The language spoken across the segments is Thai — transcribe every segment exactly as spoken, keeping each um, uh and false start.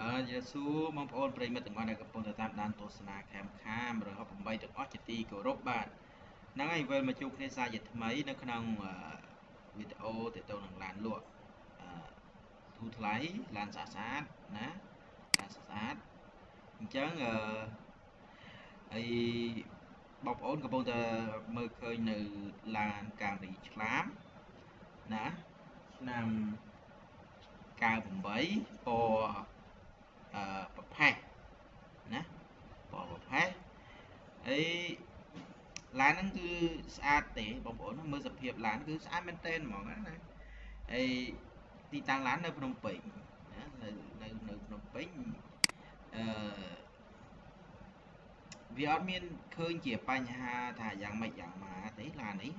บาเยซูมองพระองค์ปริมาถึงวันในกระปุกตะตามดันโตสนาแคมข้ามเราเขาผมไปถึงออสเตรเลียกับรบบาทนั่งไอ้เวลมาจุกในสายยึดทำไมนั่งขนมวิดีโอติดตัวหนังลานลวกทูทไลลานสาสาดนะลานสาสาดจังไอ้บอกพระองค์กระปุกตะเมื่อเคยในลานการรีชลามนะนำการผมไปพอปะไพ่นะปอปะไพ่ไอ้ร้านนั้นคือสะอาดเต๋บางคนมือสับเพียบร้านคือสะอาดเป็นเต้นหมอนนะไอ้ที่ตั้งร้านในพนมเป่งนะในในในพนมเป่งเอ่อวิออดมีนเคยเจียบปัญหาถ้ายังไม่ยังมาเต๋ร้านนี้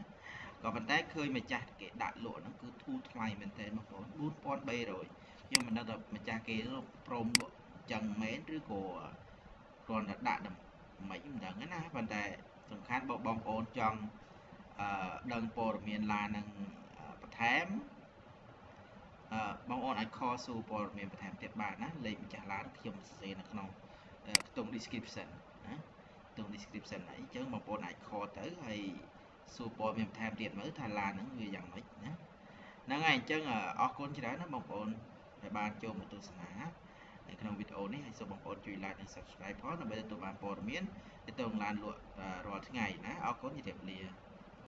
ก็เป็นแต่เคยมาจัดเกะดัดหลวนั่นคือทูทไลเป็นเต้นบางคนบูนปอนเบย์เลยยังมันเราแบบมันจะเกลือโปร่งหลวจังเม้นหรือโกรอนดัดดัดไม่ยิ่งดังงั้นนะปัญหาสำคัญบอกบองโอนจังดังโปรเมียนลานังประแถมบองโอนไอคอสูโปรเมียนประแถมเจ็ดบาทนะเลยมันจะร้านเขียมเซนขนมตรงดีสคริปชันนะตรงดีสคริปชันไหนเจ้าบองโอนไอคอเต๋อไอสูโปรเมียนประแถมเจ็ดเมื่อทารานังอยู่อย่างน้อยนะนั่งไงเจ้าออกคนที่ได้นะบองโอนในบ้านโจมตุสนาในขนมวิดีโอนี้ให้สมองโอนจุยไลน์ใน subscribe เพราะเราไม่ได้ตัวบานโปรเมียนจะต้องลานลวดรอทั้งไงนะเอาคนจะเด็บเลีย